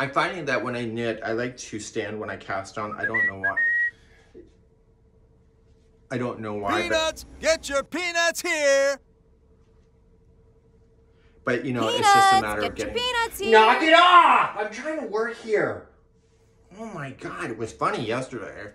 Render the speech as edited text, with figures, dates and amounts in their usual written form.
I'm finding that when I knit, I like to stand when I cast on. I don't know why. I don't know why. Peanuts! Get your peanuts here! But, you know, peanuts, it's just a matter of getting... peanuts here. Knock it off! I'm trying to work here. Oh, my God. It was funny yesterday.